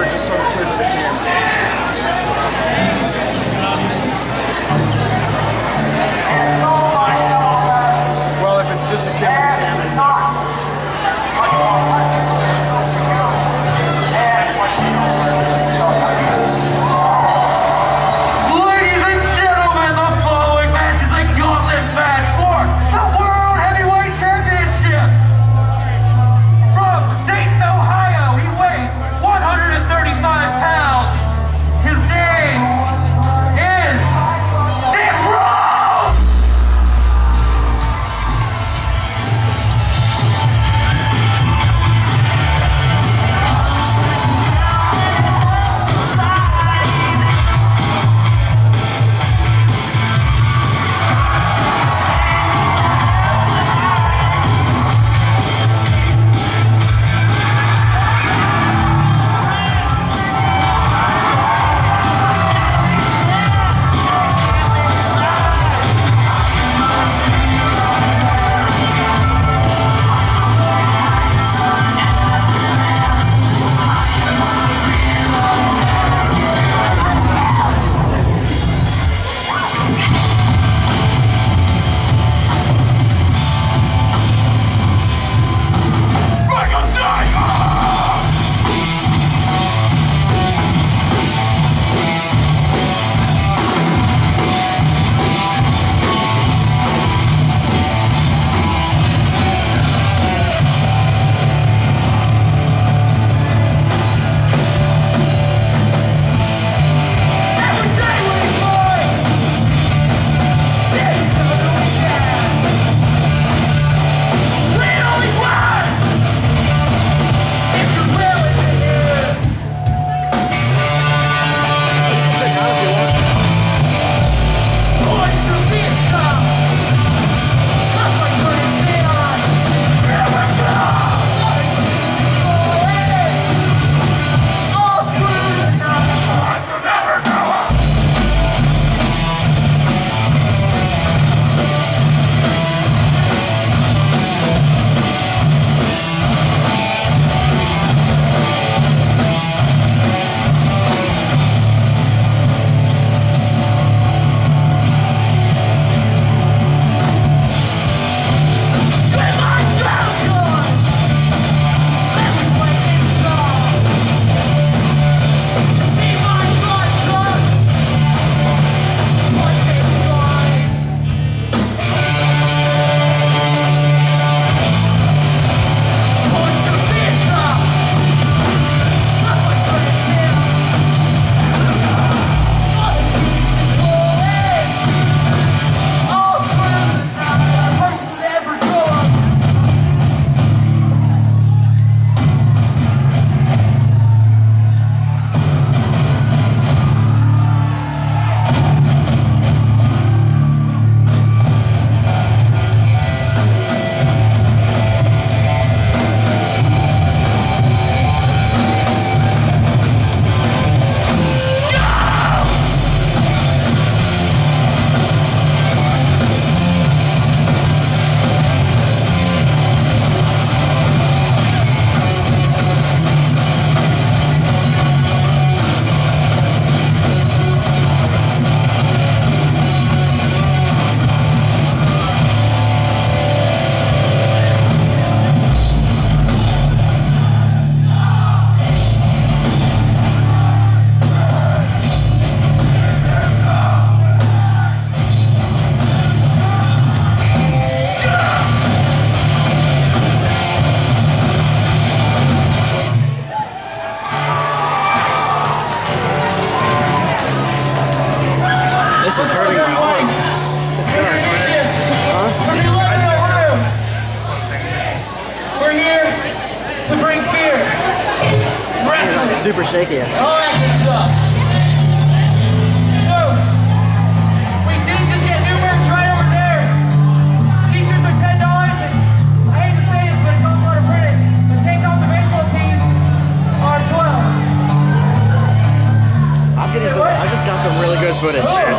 or just sort of clear to the camera? This is hurting my leg. This sucks. We're here to bring fear. Wrestling. Super shaky. All that good stuff. So, we did just get new merch right over there. T-shirts are $10, and I hate to say this, but it costs a lot of printing. The takedowns and baseball tees are $12. I just got some really good footage.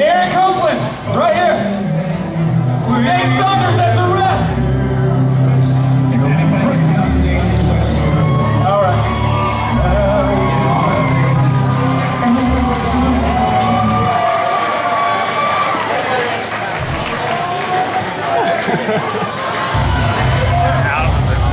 Eric Copeland, right here. Dave Saunders, that's the